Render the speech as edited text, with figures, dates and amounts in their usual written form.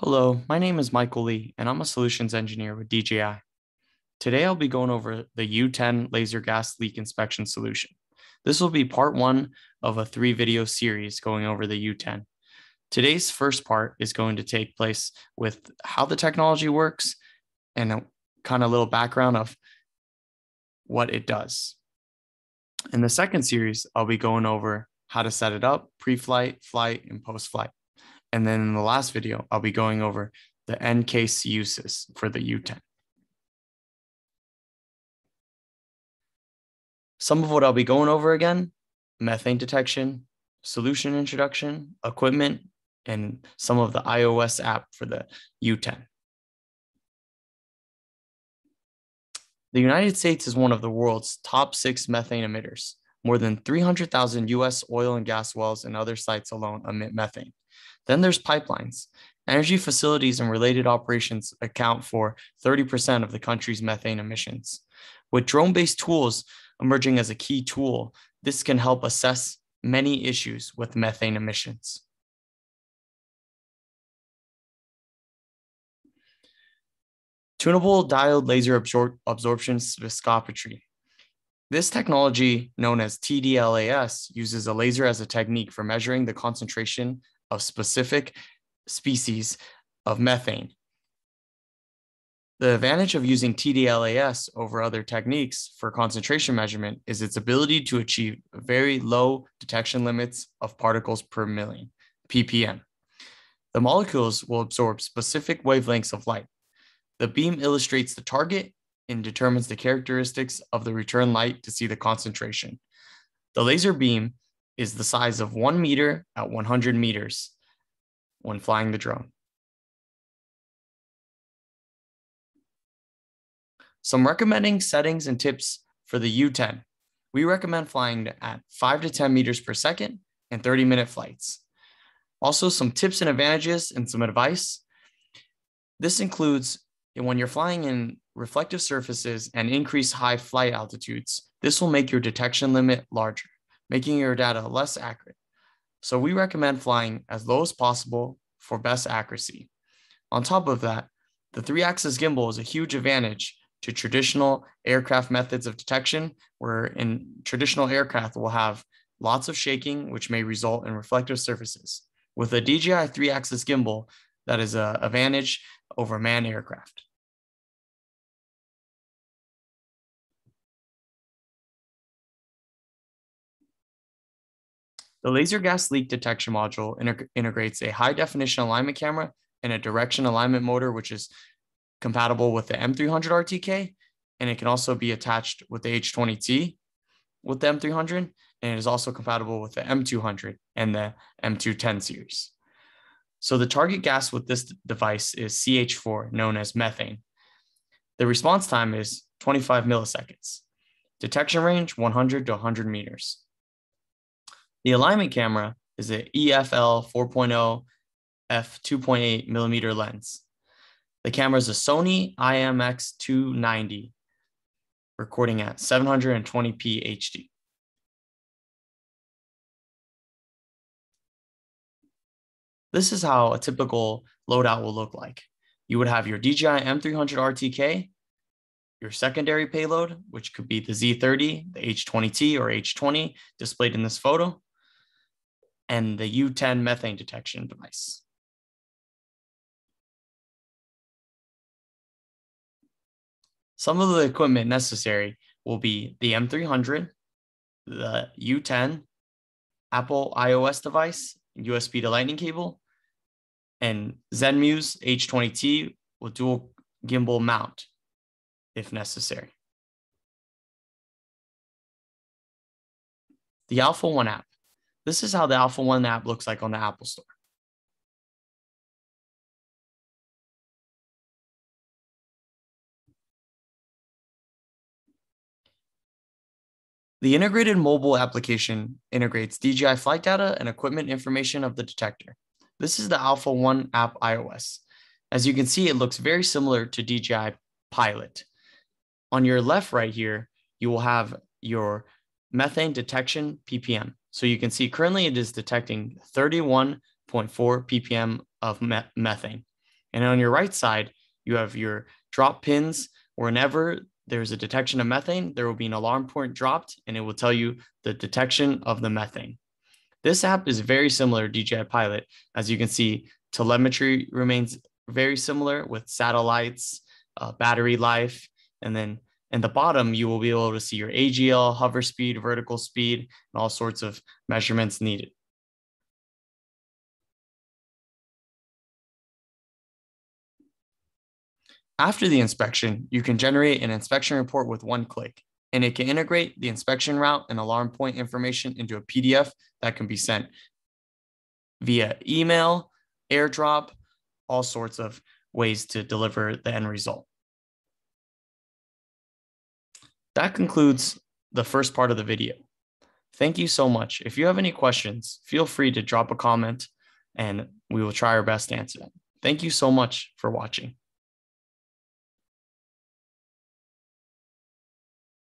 Hello, my name is Michael Lee, and I'm a solutions engineer with DJI. Today, I'll be going over the U10 laser gas leak inspection solution. This will be part one of a three-video series going over the U10. Today's first part is going to take place with how the technology works and a kind of little background of what it does. In the second series, I'll be going over how to set it up, pre-flight, flight, and post-flight. And then in the last video, I'll be going over the end case uses for the U10. Some of what I'll be going over again, methane detection, solution introduction, equipment, and some of the iOS app for the U10. The United States is one of the world's top 6 methane emitters. More than 300,000 US oil and gas wells and other sites alone emit methane. Then there's pipelines. Energy facilities and related operations account for 30% of the country's methane emissions. With drone-based tools emerging as a key tool, this can help assess many issues with methane emissions. Tunable diode laser absorption viscosity. This technology, known as TDLAS, uses a laser as a technique for measuring the concentration of specific species of methane. The advantage of using TDLAS over other techniques for concentration measurement is its ability to achieve very low detection limits of particles per million, ppm. The molecules will absorb specific wavelengths of light. The beam illustrates the target and determines the characteristics of the return light to see the concentration. The laser beam is the size of 1 meter at 100 meters when flying the drone. Some recommending settings and tips for the U10. We recommend flying at 5 to 10 meters per second and 30-minute flights. Also, some tips and advantages and some advice. This includes when you're flying in reflective surfaces and increase high flight altitudes, this will make your detection limit larger, making your data less accurate. So we recommend flying as low as possible for best accuracy. On top of that, the 3-axis gimbal is a huge advantage to traditional aircraft methods of detection, where in traditional aircraft will have lots of shaking, which may result in reflective surfaces. With a DJI 3-axis gimbal, that is an advantage over manned aircraft. The laser gas leak detection module integrates a high-definition alignment camera and a direction alignment motor, which is compatible with the M300 RTK, and it can also be attached with the H20T with the M300, and it is also compatible with the M200 and the M210 series. So the target gas with this device is CH4, known as methane. The response time is 25 milliseconds. Detection range, 100 to 100 meters. The alignment camera is an EFL 4.0 f2.8 millimeter lens. The camera is a Sony IMX290, recording at 720p HD. This is how a typical loadout will look like. You would have your DJI M300 RTK, your secondary payload, which could be the Z30, the H20T or H20 displayed in this photo, and the U10 methane detection device. Some of the equipment necessary will be the M300, the U10, Apple iOS device, USB to lightning cable, and Zenmu's H20T with dual gimbal mount if necessary. The Alpha One app. This is how the Alpha One app looks like on the Apple Store. The integrated mobile application integrates DJI flight data and equipment information of the detector. This is the Alpha One app iOS. As you can see, it looks very similar to DJI Pilot. On your left right here, you will have your methane detection ppm. So you can see currently it is detecting 31.4 ppm of methane. And on your right side, you have your drop pins. Whenever there's a detection of methane, there will be an alarm point dropped and it will tell you the detection of the methane. This app is very similar to DJI Pilot. As you can see, telemetry remains very similar with satellites, battery life, and then in the bottom, you will be able to see your AGL, hover speed, vertical speed, and all sorts of measurements needed. After the inspection, you can generate an inspection report with one click, and it can integrate the inspection route and alarm point information into a PDF that can be sent via email, AirDrop, all sorts of ways to deliver the end result. That concludes the first part of the video. Thank you so much. If you have any questions, feel free to drop a comment and we will try our best to answer them. Thank you so much for watching.